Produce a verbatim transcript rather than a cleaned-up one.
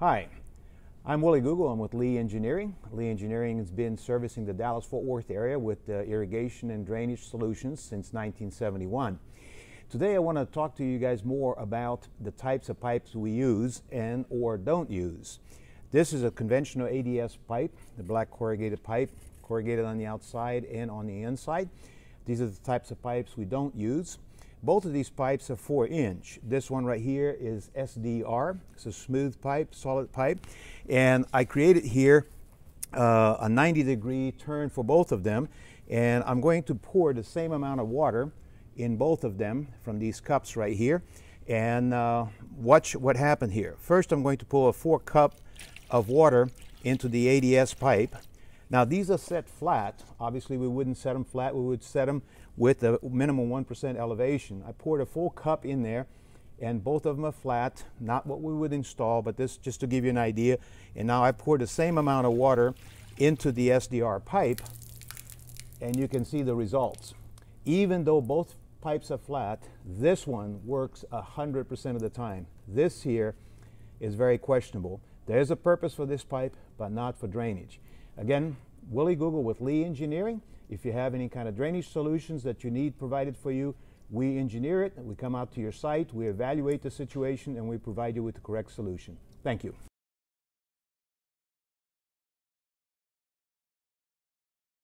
Hi, I'm Willie Google. I'm with Lee Engineering. Lee Engineering has been servicing the Dallas-Fort Worth area with uh, irrigation and drainage solutions since nineteen seventy-one. Today I want to talk to you guys more about the types of pipes we use and or don't use. This is a conventional A D S pipe, the black corrugated pipe, corrugated on the outside and on the inside. These are the types of pipes we don't use. Both of these pipes are four inch. This one right here is S D R. It's a smooth pipe, solid pipe. And I created here uh, a ninety degree turn for both of them. And I'm going to pour the same amount of water in both of them from these cups right here. And uh, watch what happened here. First, I'm going to pour a four cup of water into the A D S pipe. Now these are set flat. Obviously we wouldn't set them flat, we would set them with a minimum one percent elevation. I poured a full cup in there and both of them are flat, not what we would install, but this just to give you an idea. And now I poured the same amount of water into the S D R pipe and you can see the results. Even though both pipes are flat, this one works one hundred percent of the time. This here is very questionable. There's a purpose for this pipe, but not for drainage. Again, Willie Google with Lee Engineering. If you have any kind of drainage solutions that you need provided for you, we engineer it, we come out to your site, we evaluate the situation, and we provide you with the correct solution. Thank you.